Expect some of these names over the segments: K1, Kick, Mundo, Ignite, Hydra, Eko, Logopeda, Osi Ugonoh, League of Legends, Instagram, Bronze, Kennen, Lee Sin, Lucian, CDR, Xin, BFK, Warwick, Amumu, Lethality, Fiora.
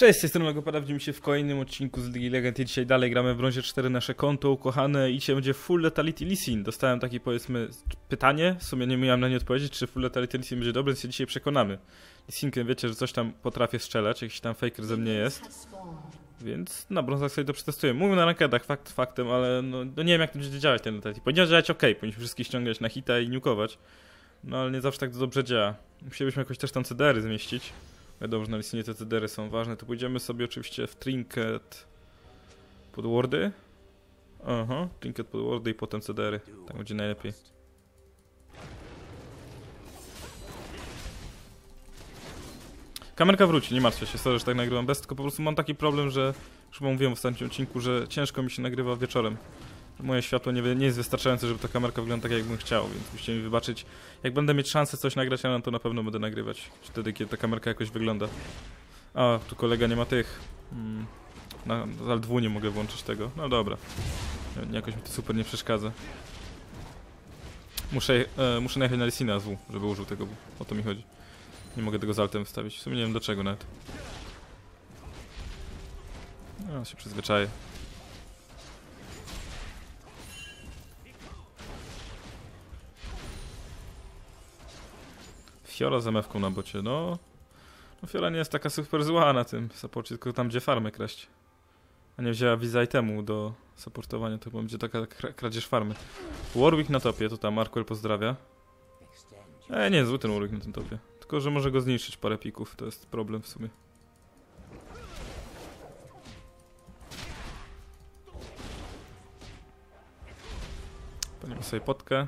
Cześć, jestem Logopeda, widzimy się w kolejnym odcinku z League of Legends i dzisiaj dalej gramy w Bronzie 4 nasze konto ukochane i dzisiaj będzie Full Lethality Lee Sin. Dostałem takie, powiedzmy, pytanie, w sumie nie miałem na nie odpowiedzieć, czy Full Lethality Lee Sin będzie dobry, więc się dzisiaj przekonamy. Lee Sinkiem wiecie, że coś tam potrafię strzelać, jakiś tam faker ze mnie jest, więc na brązach sobie to przetestuję. Mówię na rankedach, faktem, ale no nie wiem jak to będzie działać ten Lethality. Powinien działać okej, powinniśmy wszystkich ściągać na hita i nukować, no ale nie zawsze tak to dobrze działa. Musielibyśmy jakoś też tam CDR-y zmieścić. Wiadomo, że na listynie te CDR-y są ważne. To pójdziemy sobie oczywiście w trinket pod wardy. Aha, trinket pod wardy i potem CDR-y. Tak będzie najlepiej. Kamerka wróci, nie martwcie się, sorry, że tak nagrywam bez, tylko po prostu mam taki problem, że już chyba mówiłem w ostatnim odcinku, że ciężko mi się nagrywa wieczorem. Moje światło nie jest wystarczające, żeby ta kamerka wygląda tak, jakbym chciał, więc musicie mi wybaczyć. Jak będę mieć szansę coś nagrać, ja to na pewno będę nagrywać. Wtedy, kiedy ta kamerka jakoś wygląda. A, tu kolega nie ma tych. Na L2 nie mogę włączyć tego. No dobra. Jakoś mi to super nie przeszkadza. Muszę najechać na Lee Sina z W, żeby użył tego W. O to mi chodzi. Nie mogę tego z altem wstawić. W sumie nie wiem dlaczego nawet. No, się przyzwyczaję. Fiora z MF-ką na bocie, no Fiora nie jest taka super zła na tym supporcie, tylko tam gdzie farmy kraść. A nie wzięła Visa itemu do supportowania, to będzie taka kradzież farmy. Warwick na topie, to tam Markwell pozdrawia. Nie jest zły ten Warwick na tym topie, tylko że może go zniszczyć parę pików, to jest problem w sumie. Paniemy sobie potkę.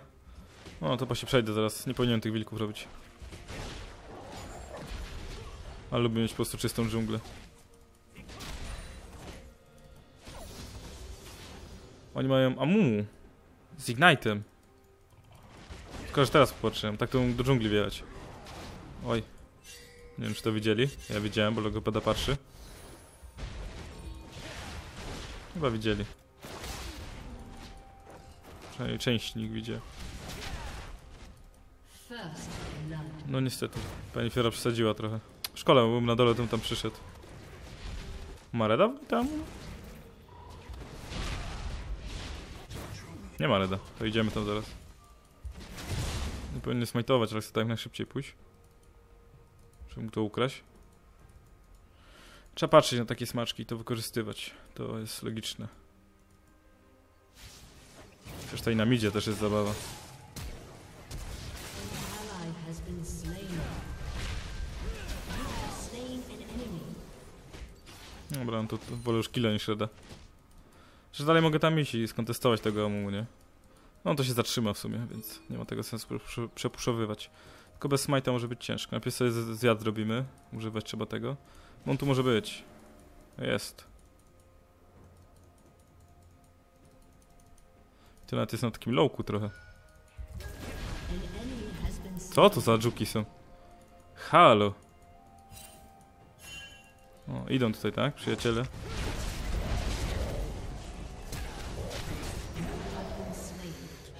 No to się przejdę zaraz, nie powinienem tych wilków robić. Ale lubię mieć po prostu czystą dżunglę. Oni mają Amumu z Ignite'em. Tylko, że teraz popatrzyłem, tak to do dżungli wjechać. Oj. Nie wiem czy to widzieli. Ja widziałem, bo Logopeda patrzy. Chyba widzieli. Przynajmniej część nikt widział. No niestety, pani Fiora przesadziła trochę. Szkoda, bym na dole, tym tam przyszedł. Ma reda tam? Nie ma reda, to idziemy tam zaraz. Nie powinien smajtować, ale chcę tak najszybciej pójść. Żeby mu to ukraść. Trzeba patrzeć na takie smaczki i to wykorzystywać. To jest logiczne. Przecież tutaj na midzie też jest zabawa. Dobra, no to wolę już killa niż reda. Przecież dalej mogę tam iść i skontestować tego Amumu, nie? No to się zatrzyma w sumie, więc nie ma tego sensu przepuszowywać. Tylko bez smite'a może być ciężko. Najpierw sobie zjad zrobimy. Używać trzeba tego. On tu może być. Jest. To nawet jest na takim lowku trochę. Co to za dżuki są? Halo. O, idą tutaj, tak? Przyjaciele.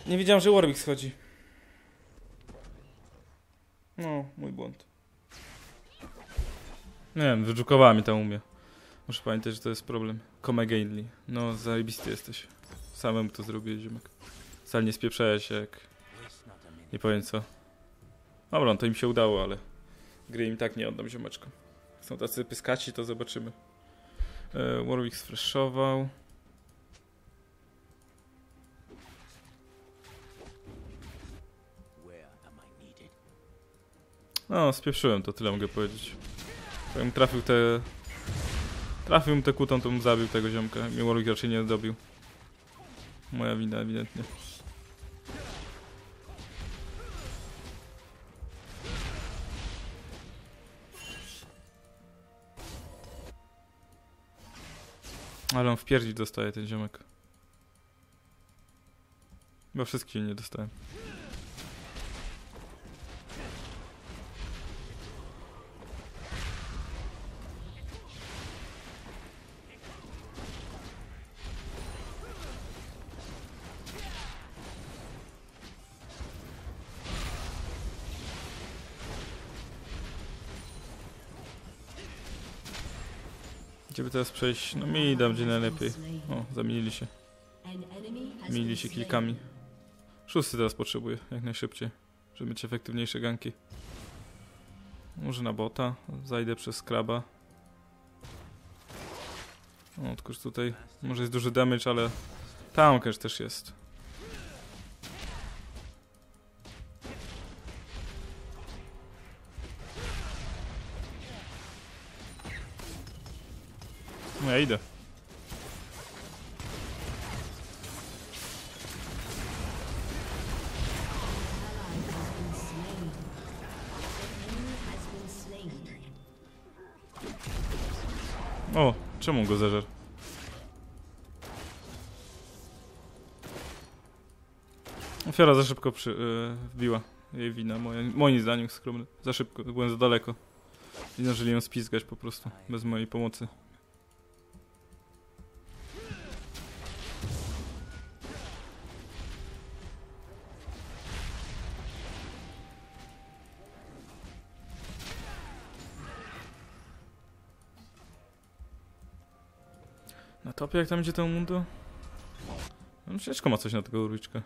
Nie wiedziałem, że Warwick schodzi. No, mój błąd. Nie wiem, wydżukowała mi ta umie. Muszę pamiętać, że to jest problem. Come againly. No, zajebisty jesteś. Samemu to zrobię, ziomek. Wcale nie spieprzałeś się jak... Nie powiem co. Dobra, no to im się udało, ale... Gry im tak nie oddam, ziomeczkom. Są tacy pyskaci, to zobaczymy. Warwick sfreshował. No, spieprzyłem to, tyle mogę powiedzieć. Jakbym trafił tę kutą, to bym zabił tego ziomka. Mnie Warwick raczej nie dobił. Moja wina, ewidentnie. Ale on w pierdzi dostaje ten ziomek. Bo wszystkich nie dostałem. Gdzie by teraz przejść? No midem, gdzie najlepiej. O, zamienili się. Mieli się kilkami. Szósty teraz potrzebuję, jak najszybciej, żeby mieć efektywniejsze ganki. Może na bota, zajdę przez skraba. O, tylko tutaj może jest duży damage, ale tam też jest. No ja idę. O, czemu go zeżer? Fiora za szybko wbiła. Jej wina, moim zdaniem skromny. Za szybko, byłem za daleko. I zdążyli ją spizgać po prostu, bez mojej pomocy. Na topie jak tam idzie ten Mundo? No ciężko ma coś na tego urwiczkę.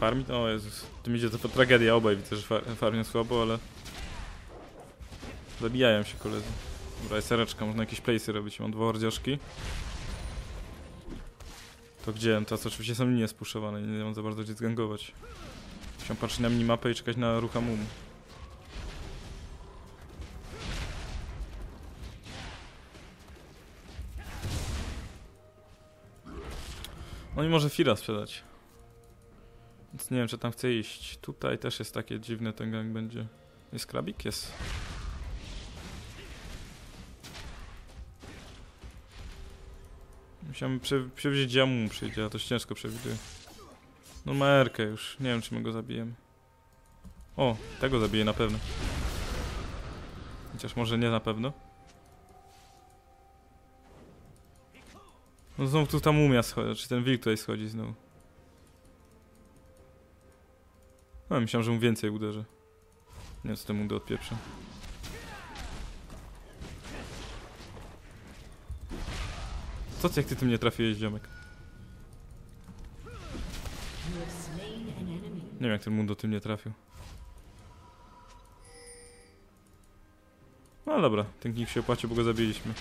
Farmi? O Jezus, tym idzie to tragedia, obaj widzę, że farmią słabo, ale... Zabijają się koledzy. Dobra, jest sereczka, można jakieś place'y robić, mam dwa hordzioszki. To gdzie? Teraz oczywiście są linie spuszowane, nie mam za bardzo gdzie zgangować. Musiałem patrzeć na minimapę i czekać na ruch Amumu. No i może Fira sprzedać. Więc nie wiem, czy tam chcę iść. Tutaj też jest takie dziwne, ten gang będzie. Jest krabik? Jest. Musiałem przewidzieć, gdzie Amumu przyjdzie, a to się ciężko przewiduje. No ma erkę już, nie wiem czy my go zabijemy. O, tego zabiję na pewno. Chociaż może nie na pewno. No znowu tu tam umia schodzi, czy ten wilk tutaj schodzi znowu. No myślałem, że mu więcej uderzy. Nie wiem co temu do odpieprza. Co ty jak ty tym nie trafiłeś, ziomek? Nie wiem jak ten Mundo tym nie trafił. No dobra, ten knik się opłacił, bo go zabiliśmy.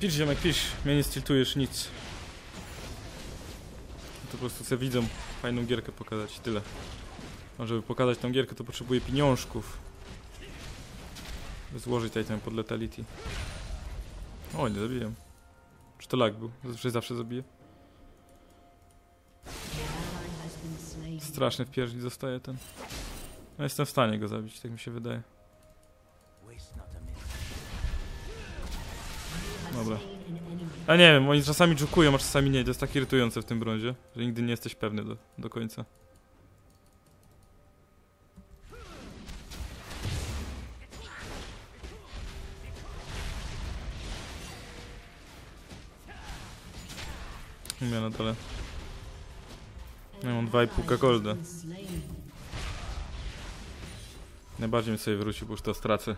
Pisz ziomek, pisz, mnie nie stiltujesz nic. To po prostu se widzą fajną gierkę pokazać, tyle. A żeby pokazać tą gierkę to potrzebuję pieniążków. By złożyć tutaj ten pod Lethality. O, nie zabiję. Czy to lag był? Zawsze zabiję. Straszny wpierdzi zostaje ten. No jestem w stanie go zabić, tak mi się wydaje. Dobra. A nie wiem, oni czasami dżukują, a czasami nie. To jest tak irytujące w tym brązie, że nigdy nie jesteś pewny do końca. Umiem na dole. Ja mam 2,5 golda. Najbardziej mi sobie wróci, bo już to stracę.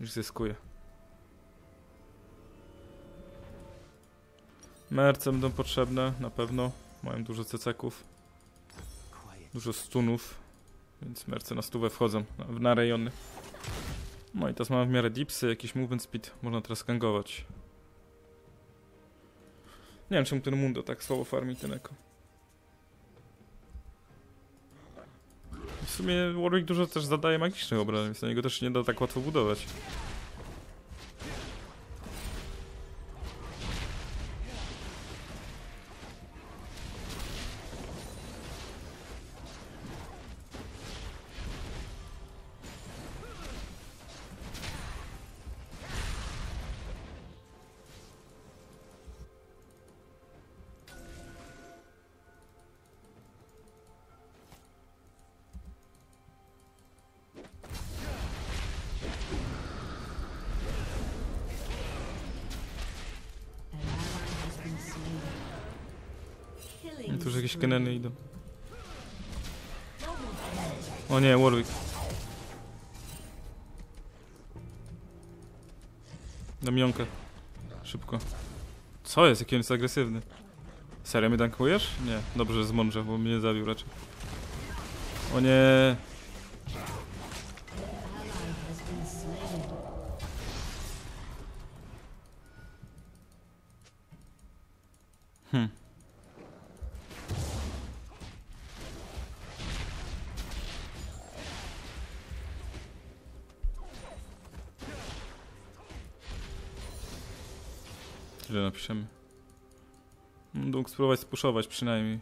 Już zyskuję. Merce będą potrzebne, na pewno. Mają dużo ceceków. Dużo stunów. Więc merce na stówę wchodzą, na rejony. No i teraz mamy w miarę dipsy, jakiś movement speed. Można teraz gangować. Nie wiem czemu ten Mundo tak słabo farmi ten Eko. W sumie Warwick dużo też zadaje magicznych obrażeń, więc na niego też nie da tak łatwo budować. tu już jakieś Kenneny idą. O nie, Warwick. Damionkę. Szybko. Co jest? Jaki on jest agresywny? Serio mnie dankujesz? Nie, dobrze, że zmądrzę, bo mnie zabił raczej. O nie. Tyle napiszemy. Mógł spróbować spuszować przynajmniej.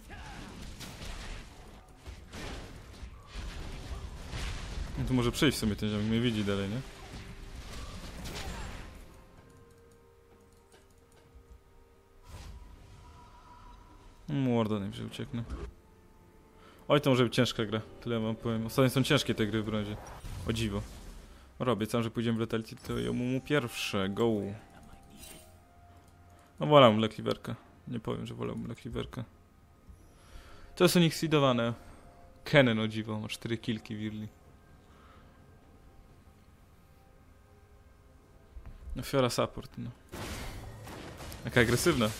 No to może przyjść w sumie ten ziomek, mnie widzi dalej, nie? Morda najwyżej ucieknę. Oj, to może być ciężka gra, tyle wam powiem. Ostatnio są ciężkie te gry w brązie. O dziwo. Obiecam, że pójdziemy w Lethality, to ja mu pierwsze, go. No wolałbym lekliwerkę. Nie powiem, że wolałbym lekliwerkę. To są nich seedowane. Kennen, o dziwo, ma 4 kilki wirli. No Fiora support, no. Jaka agresywna.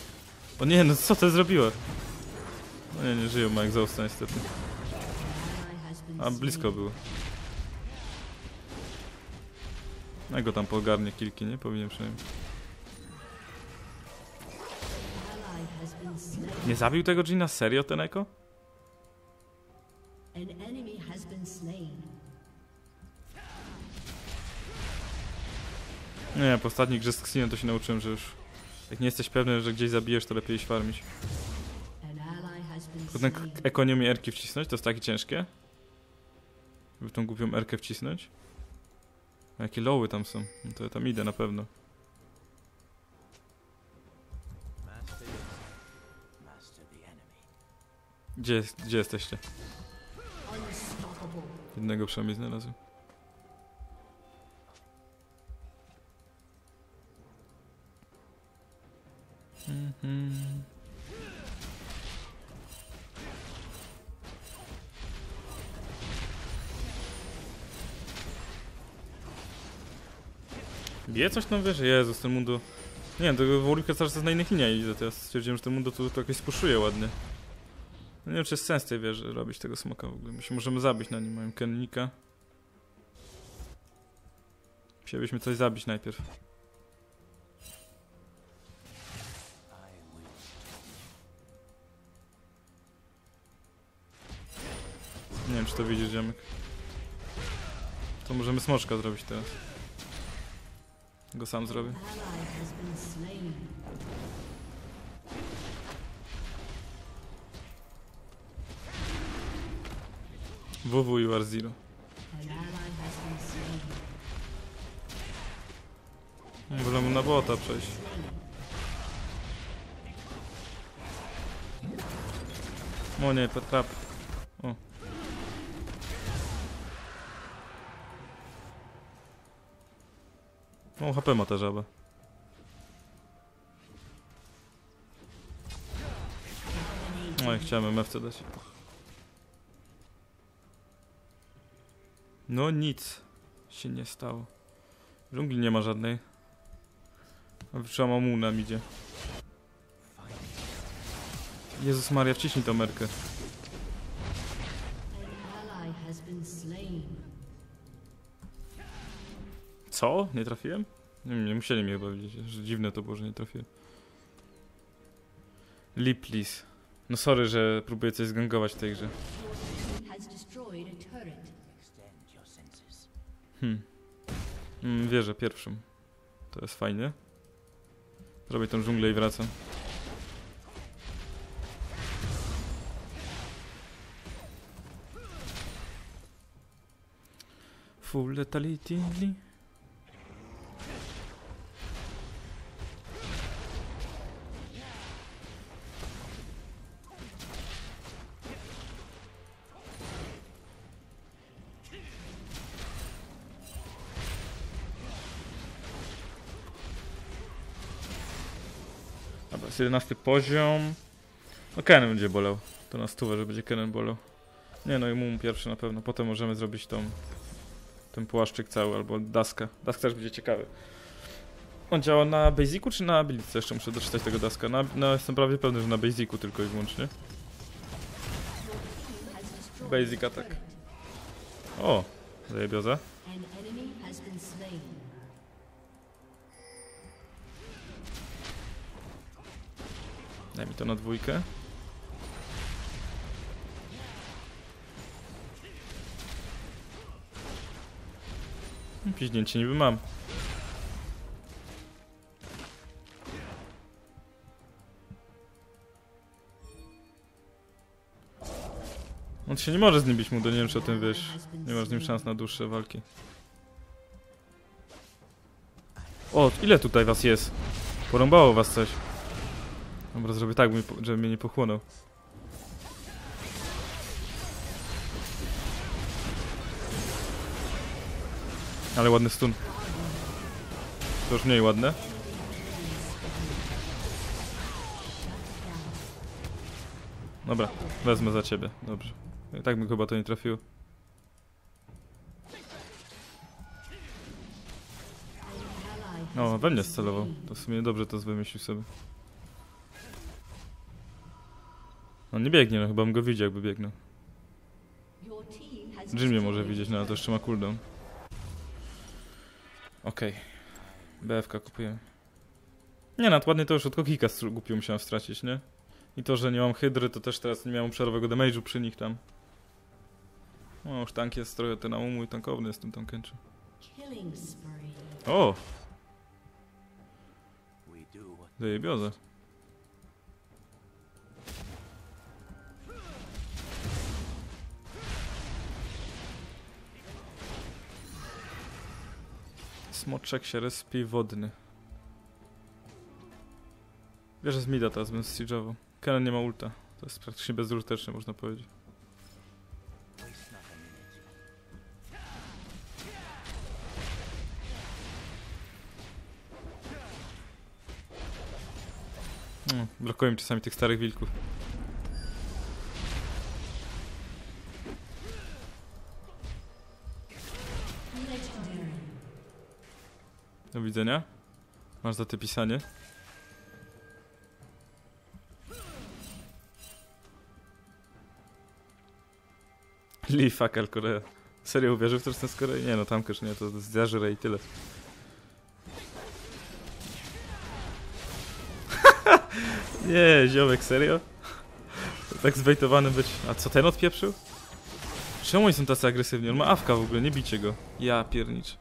O nie, no co to zrobiła? No nie, nie żyją, ma egzausta niestety. A blisko było. No go tam pogarnie kilki, nie? Powinien przynajmniej. Nie zabił tego Gina? Serio ten Eko? Nie, po ostatniej grze z Xinem to się nauczyłem, że już jak nie jesteś pewny, że gdzieś zabijesz, to lepiej iść farmić. Potem Eko nie umie erki wcisnąć, to jest takie ciężkie. Żeby tą głupią erkę wcisnąć. A jakie lowy tam są, no to ja tam idę na pewno. Gdzie jesteście? Jednego przynajmniej znalazłem. Bije coś tam, wiesz? Jezus, ten Mundo... Nie wiem, tego Warwicka cały czas na innych liniach idzie, to ja stwierdziłem, że ten Mundo tu jakoś spuszuje ładnie. No nie wiem, czy jest sens tej wieży robić tego smoka w ogóle. My się możemy zabić na nim, mają Kennika. Musielibyśmy coś zabić najpierw. Nie wiem, czy to widzisz, ziomek. To możemy smoczka zrobić teraz. Go sam zrobię. WW i War Zero. Nie wolno mu na bota przejść. O nie, trap. O. O, HP ma ta żaba. No i chciałem MF dać. No nic się nie stało. Dżungli nie ma żadnej. A wyszła Amumu nam idzie. Jezus Maria, wciśnij tą merkę. Co? Nie trafiłem? Nie musieli mnie chyba widzieć, że dziwne to było, że nie trafiłem. Lee, please. No sorry, że próbuję coś zgangować w tej grze. Wierzę pierwszym. To jest fajnie. Zrobię tą dżunglę i wracam. Full Lethality. Jest 11 poziom. No Kennen będzie bolał. To na stówę, że będzie Kennen bolał. Nie no i Mum pierwszy na pewno. Potem możemy zrobić tą... ten płaszczyk cały albo daskę. Dask też będzie ciekawy. On działa na basicu czy na abilitce? Jeszcze muszę doczytać tego daska. No jestem prawie pewny, że na basicu tylko i wyłącznie. Basic atak. O! Zajebioza. Daj mi to na dwójkę. Piźnięcie niby mam. On się nie może z nim bić, Mundo, nie wiem czy o tym wiesz. Nie masz z nim szans na dłuższe walki. O, ile tutaj was jest? Porąbało was coś. Dobra, zrobię tak, żeby mnie nie pochłonął. Ale ładny stun. To już mniej ładne. Dobra, wezmę za ciebie. Dobrze. I tak mi chyba to nie trafiło. No, we mnie scelował. To w sumie dobrze to wymyślił sobie. On nie biegnie, no chyba bym go widział, jakby biegnął. Jim mnie może widzieć, no ale to jeszcze ma cooldown. Okej. BFK kupujemy. Nie, no, ładnie to już od Kokika głupio musiałem stracić, nie? I to, że nie mam Hydry, to też teraz nie miałem obszarowego damage'u przy nich tam. No, już tank jest trochę ten Amumu i tankowny jest tym tankęczy. O! Zajebioza. Smoczek się respi wodny. Wiesz, z mida teraz bym siege'ował. Kennen nie ma ulta. To jest praktycznie bezużyteczne, można powiedzieć. Blokuję mi czasami tych starych wilków. Do widzenia. Masz za te pisanie. Lee Fakel Korea. Serio uwierzył w to, że ten z Korei? Nie no, tamkesz nie, to zjażyrę i tyle. Nie, ziomek, serio? Tak zbejtowany być. A co ten odpieprzył? Czemu oni są tacy agresywni? On ma awka w ogóle, nie bicie go. Ja piernicz.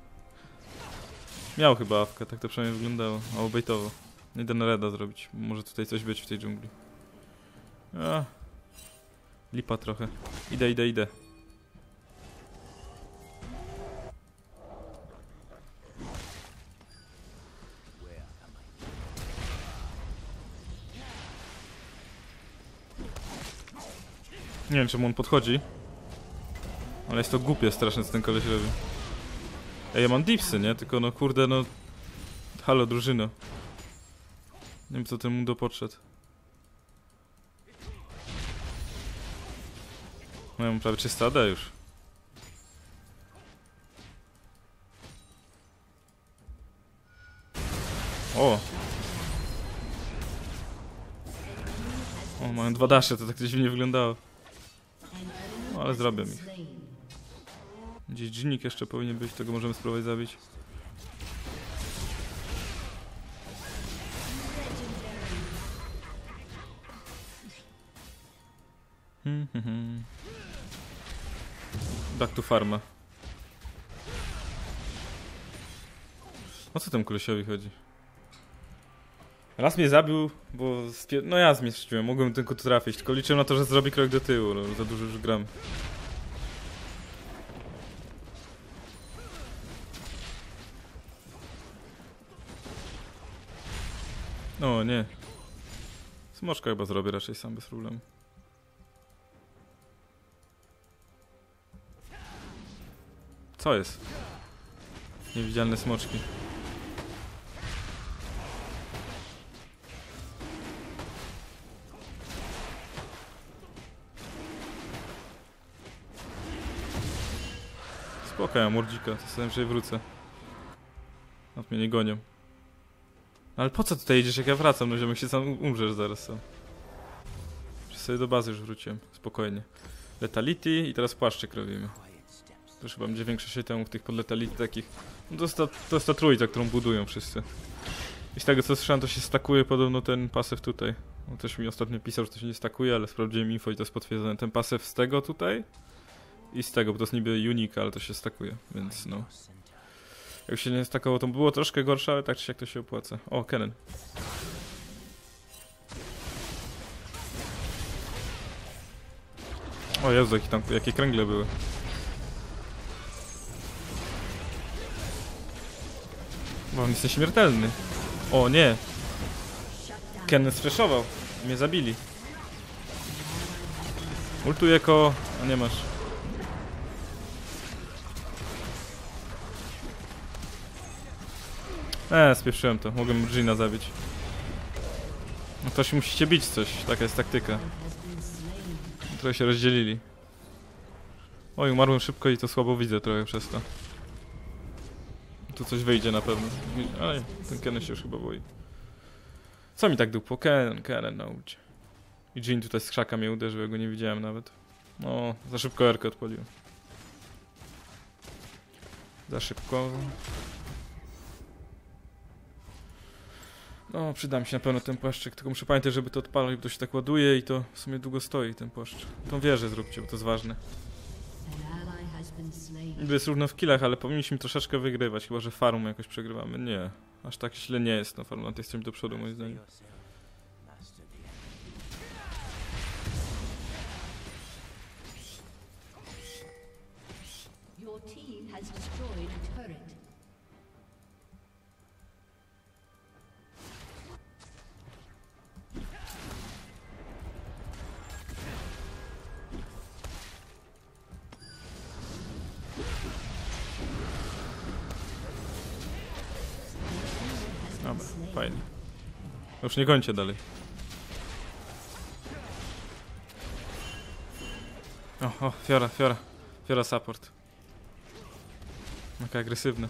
Miał chyba awkę, tak to przynajmniej wyglądało. O, bejtowo. Nie da na reda zrobić. Może tutaj coś być w tej dżungli. A. Lipa trochę. Idę, idę, idę. Nie wiem czemu on podchodzi. Ale jest to głupie straszne co ten koleś robi. Ej, ja mam dipsy, nie? Tylko no kurde no... Halo drużyno. Nie wiem co ten Mundo podszedł. No ja mam prawie 300 AD już. O! O, mam 2 dasze, to tak dziwnie wyglądało. No ale zrobię ich. Gdzieś dżinnik jeszcze powinien być, tego możemy spróbować zabić. Back to farma. O co temu kolesiowi chodzi? Raz mnie zabił, bo... No ja zmieściłem, mogłem tylko tu trafić, tylko liczyłem na to, że zrobi krok do tyłu, no, za dużo już gram. O nie. Smoczka chyba zrobię raczej sam bez problemu. Co jest? Niewidzialne smoczki. Spokojnie, mordzika, to sobie najwyżej wrócę. Nawet mnie nie gonią. Ale po co tutaj idziesz, jak ja wracam do ziomek, się sam umrzesz zaraz sam. Przecież sobie do bazy już wróciłem, spokojnie. Lethality i teraz płaszczyk robimy. To już chyba będzie większość itemów tych pod Lethality takich. No to jest ta trójka, którą budują wszyscy. I z tego co słyszałem, to się stakuje podobno ten pasyw tutaj. On też mi ostatnio pisał, że to się nie stakuje, ale sprawdziłem info i to jest potwierdzone. Ten pasyw z tego tutaj i z tego, bo to jest niby unique, ale to się stakuje, więc no. Jak się nie stakowało, to było troszkę gorsze, ale tak czy siak to się opłaca. O, Kennen. O Jezu, jakie tam, jakie kręgle były. Bo on jest nieśmiertelny. O nie! Kennen sfreshował. Mnie zabili. Ultuj Eko, a nie masz. Spieprzyłem to. Mogłem Gina zabić. No ktoś musicie bić coś. Taka jest taktyka. Trochę się rozdzielili. Oj, umarłem szybko i to słabo widzę trochę przez to. Tu coś wyjdzie na pewno. Ale ten Kennen się już chyba boi. Co mi tak dupło? Kennen na ulicy. I Jin tutaj z krzaka mnie uderzył, ja go nie widziałem nawet. No, za szybko R-kę odpaliłem. Za szybko. No, przyda mi się na pewno ten płaszczyk, tylko muszę pamiętać, żeby to odpalić, bo to się tak ładuje i to w sumie długo stoi ten płaszcz. Tą wieżę zróbcie, bo to jest ważne. Niby jest równo w killach, ale powinniśmy troszeczkę wygrywać, chyba że farmą jakoś przegrywamy. Nie, aż tak źle nie jest, no farmą, to jest coś do przodu moim zdaniem. Fajnie. Już nie kończę dalej. O, Fiora. Fiora support. Taka agresywna.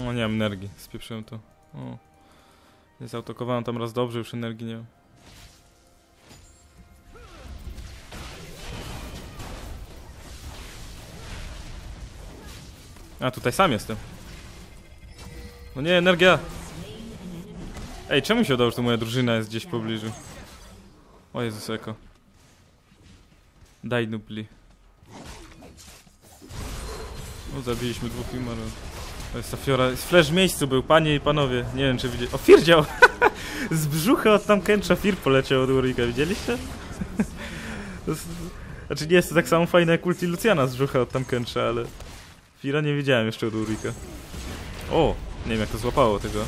O, nie mam energii. Spieprzyłem to. O. Nie zautokowałem tam raz dobrze, już energii nie mam. A, tutaj sam jestem. No nie, energia! Ej, czemu się udało, że to moja drużyna jest gdzieś w pobliżu? O Jezus, Eko. Daj nupli. No, zabiliśmy dwóch imarów. To jest ta Fiora. Flash w miejscu był, panie i panowie. Nie wiem, czy widzieli. O, Fir działa! Z brzucha od tam kęcza Fir poleciał od Warwicka. Widzieliście? Znaczy, nie jest to tak samo fajne jak ulti Luciana z brzucha od tam kęcza, ale... Fira nie widziałem jeszcze od Warwicka. O! Nie wiem jak to złapało tego.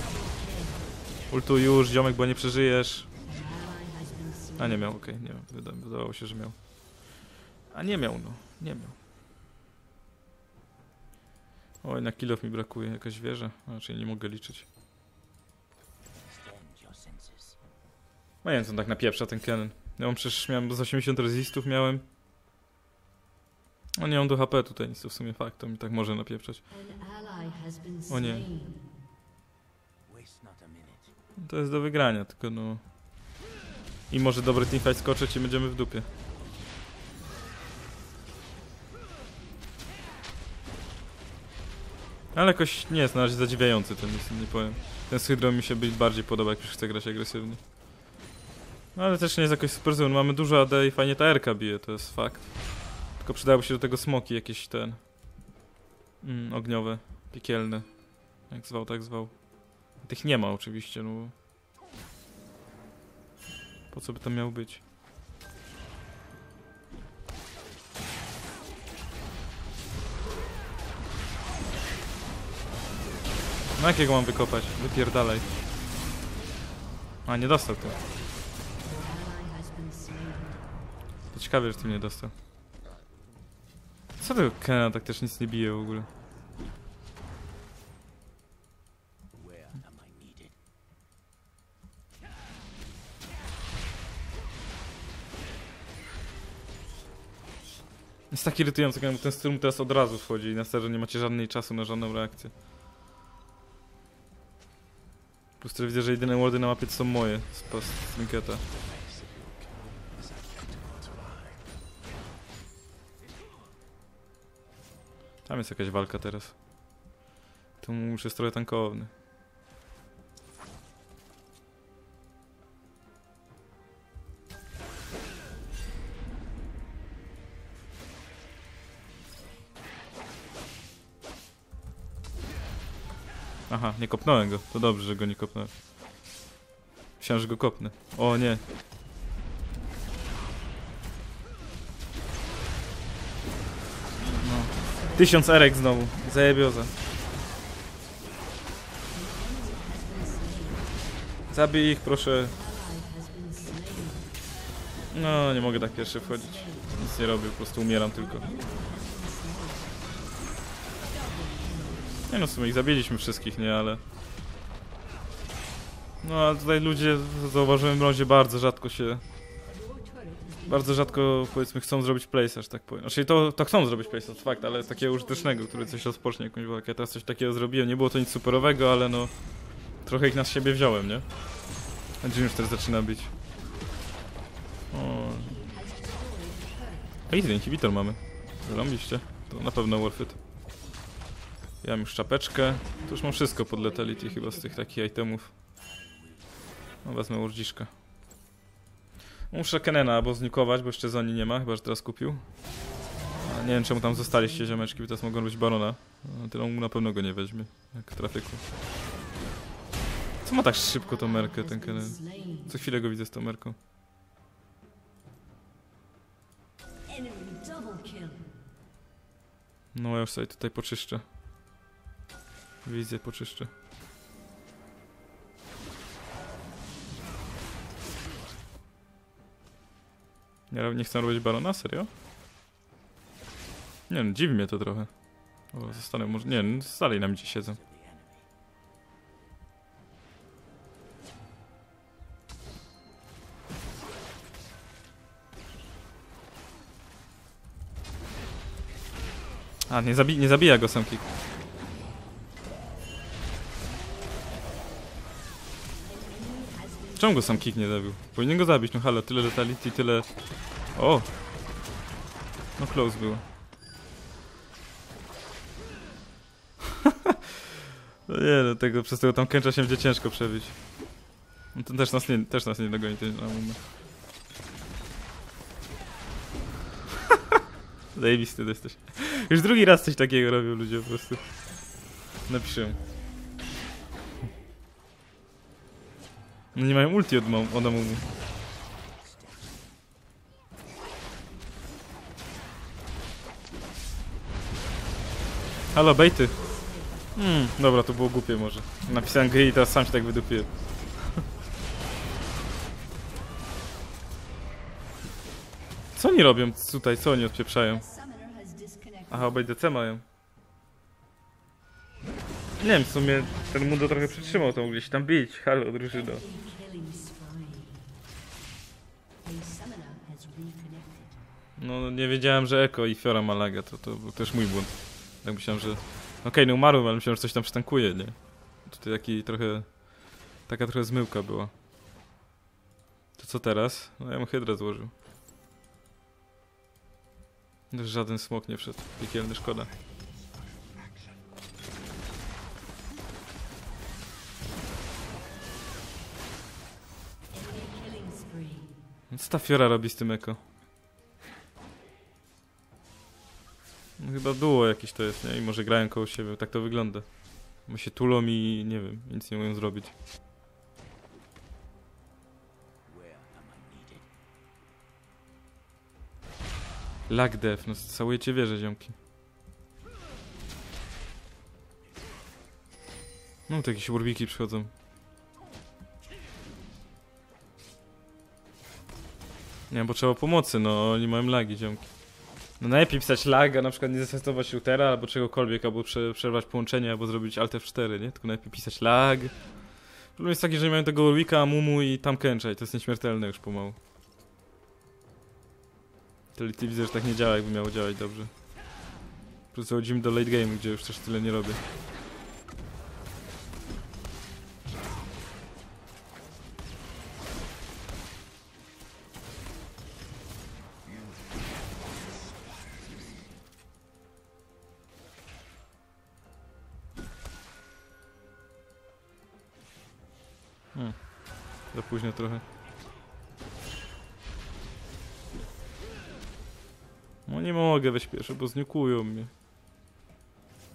Ultu już, ziomek, bo nie przeżyjesz. A nie miał, okej, nie miał. Wydawało się, że miał. A nie miał, no. Nie miał. Oj, na kill-off mi brakuje. Jakaś wieża. Znaczy nie mogę liczyć. No nie wiem, co on tak napieprza ten Kennen. Ja mam przecież, miałem z 80 resistów, miałem. O nie, on do HP tutaj nic, to w sumie fakt, to mi tak może napieprzać. O nie. To jest do wygrania, tylko no... I może dobry teamfight skoczyć i będziemy w dupie. Ale jakoś nie jest na razie zadziwiający ten, nic nie powiem. Ten z Hydrą mi się bardziej podoba, jak już chcę grać agresywnie. No ale też nie jest jakoś super zły, mamy dużo AD i fajnie ta R-ka bije, to jest fakt. Tylko przydały się do tego smoki jakieś ten... ogniowe, piekielne. Jak zwał, tak zwał. Tych nie ma oczywiście, no bo... Po co by to miało być? No jakiego mam wykopać? Wypierdalaj. A, nie dostał to. To ciekawe, że tym nie dostał. Co tego Kena tak też nic nie bije w ogóle? Jest tak irytujące, jak ten strum teraz od razu wchodzi i na serio nie macie żadnej czasu na żadną reakcję. Plus też widzę, że jedyne wardy na mapie to są moje z Minketa. Tam jest jakaś walka teraz. Tu muszę jest trochę tankowny. Aha, nie kopnąłem go. To dobrze, że go nie kopnąłem. Myślałem, że go kopnę. O nie. No. 1000 erek znowu. Zajebioza. Zabij ich, proszę. No, nie mogę tak pierwszy wchodzić. Nic nie robię, po prostu umieram tylko. Nie no, w sumie ich zabiliśmy wszystkich, nie, ale... No, a tutaj ludzie, zauważyłem w Brązie, bardzo rzadko, powiedzmy, chcą zrobić place'a, że tak powiem. Znaczy, to chcą zrobić place'a, fakt, ale takiego użytecznego, który coś rozpocznie, jakąś walkę. Ja teraz coś takiego zrobiłem, nie było to nic superowego, ale no... Trochę ich na siebie wziąłem, nie? A Jim już też zaczyna bić. O... A ile inhibitor mamy? Zrobiliście. To na pewno worth it. Ja mam już czapeczkę. Tu już mam wszystko pod Lethality chyba z tych takich itemów. No wezmę urdziszkę. Muszę Kennena albo znikować, bo jeszcze Zoni nie ma, chyba że teraz kupił. A nie wiem czemu tam zostaliście ziomeczki, bo teraz mogą być Barona. Tyle mu na pewno go nie weźmie, jak trafiku. Co ma tak szybko tą merkę ten Kennen? Co chwilę go widzę z tą merką. No ja już sobie tutaj poczyszczę. Wizję poczyszczę. Nie chcę robić Barona? Serio? Nie no, dziwi mnie to trochę. O, zostanę może... Nie no, dalej nam gdzieś siedzą. A, nie zabija go sam kick. Czemu go sam kick nie zabił? Powinien go zabić, no halo, tyle Lethality, tyle... O! No close było. No nie, no tego, przez tego tam Kęcza się będzie ciężko przebić. No to też nas nie dogoni ten Amumu. Zajebisty to jesteś. Już drugi raz coś takiego robią ludzie po prostu. Napiszę. No nie mają ulti od Amumu. Halo, bejty. Dobra, to było głupie może. Napisałem gry i teraz sam się tak wydupiłem. Co oni robią tutaj? Co oni odpieprzają? Aha, obaj DC mają. Nie wiem, w sumie ten Mundo trochę przytrzymał tą gdzieś tam bić. Halo, drużyno. No, nie wiedziałem, że Eko i Fiora ma laga, to był też mój błąd. Tak myślałem, że... Okej, no umarłem, ale myślałem, że coś tam przytankuje, nie? Tutaj taki trochę... Taka trochę zmyłka była. To co teraz? No ja mu Hydrę złożył. Żaden smok nie wszedł. Piekielny, szkoda. Co ta Fiora robi z tym Eko? No, chyba duo jakieś to jest, nie? I może grają koło siebie, tak to wygląda. My się tulą i nie wiem, nic nie mogą zrobić. Lag def, no całujecie wieże, ziomki. No to jakieś urbiki przychodzą. Nie wiem, potrzeba pomocy, no oni mają lagi, ziomki. No najlepiej pisać lag, a na przykład nie zastosować routera albo czegokolwiek, albo przerwać połączenie, albo zrobić alt F4, nie? Tylko najlepiej pisać lag. Problem jest taki, że nie mają tego Warwicka, Amumu i tam Kęcza i to jest nieśmiertelne już pomału. Lethality widzę, że tak nie działa, jakby miało działać dobrze. Po prostu chodzimy do late game, gdzie już też tyle nie robię. Za późno trochę. No nie mogę wejść pierwszy, bo zniukują mnie.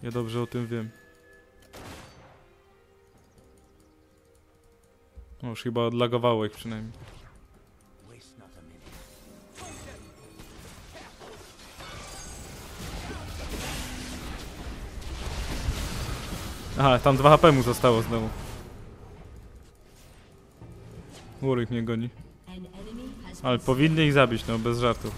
Ja dobrze o tym wiem. No już chyba odlagowało ich przynajmniej. Aha, tam 2 HP mu zostało znowu. Warwick mnie goni. Ale powinny ich zabić, no bez żartów.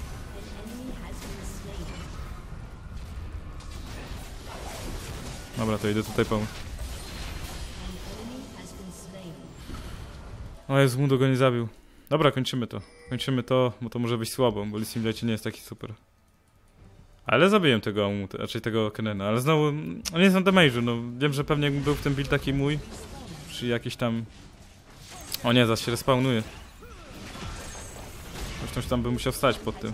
Dobra, to idę tutaj pomóc. O Jezu, Mundo go nie zabił. Dobra, kończymy to. Kończymy to, bo to może być słabo, bo Lee Sin nie jest taki super. Ale zabiłem tego Amumu, raczej tego Kennena, ale znowu... On jest na damage'u, no wiem, że pewnie jakby był w tym build taki mój, czy jakiś tam... O nie, zaś się respawnuje. Zresztą tam bym musiał stać pod tym.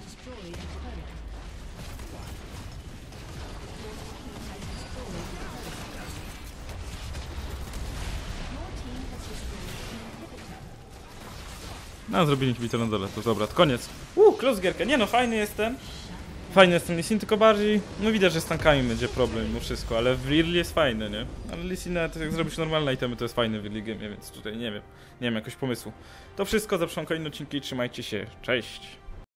No, zrobili inhibitor na dole, to dobra, to koniec. Close gierkę. Nie no, fajny jestem. Fajny jestem Lee Sin, tylko bardziej... No widać, że z tankami będzie problem mimo wszystko, ale w early jest fajny, nie? Ale Lee Sin, jak zrobisz normalne itemy, to jest fajny w early game, więc tutaj nie wiem. Nie wiem, jakoś pomysłu. To wszystko, zapraszam kolejne odcinki i trzymajcie się. Cześć!